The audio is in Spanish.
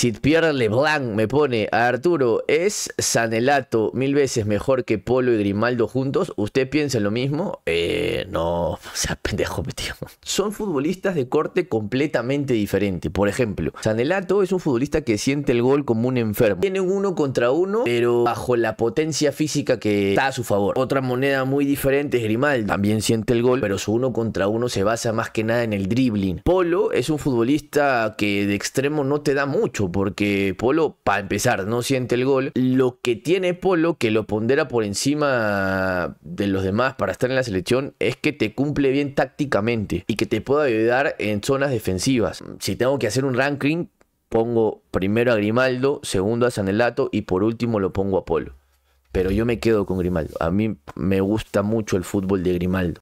Si Pierre LeBlanc me pone a Arturo, ¿es Zanelatto 1000 veces mejor que Polo y Grimaldo juntos? ¿Usted piensa lo mismo? No, o sea, pendejo, tío. Son futbolistas de corte completamente diferente. Por ejemplo, Zanelatto es un futbolista que siente el gol como un enfermo. Tiene un 1 contra 1, pero bajo la potencia física que está a su favor. Otra moneda muy diferente es Grimaldo. También siente el gol, pero su 1 contra 1 se basa más que nada en el dribbling. Polo es un futbolista que de extremo no te da mucho, porque Polo, para empezar, no siente el gol. Lo que tiene Polo, que lo pondera por encima de los demás para estar en la selección, es que te cumple bien tácticamente y que te puede ayudar en zonas defensivas. Si tengo que hacer un ranking, pongo primero a Grimaldo, segundo a Zanelatto y por último lo pongo a Polo. Pero yo me quedo con Grimaldo. A mí me gusta mucho el fútbol de Grimaldo.